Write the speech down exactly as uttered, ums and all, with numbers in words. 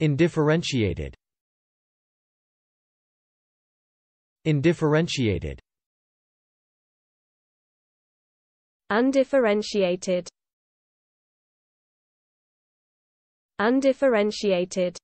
Indifferentiated. Indifferentiated. Undifferentiated. Undifferentiated.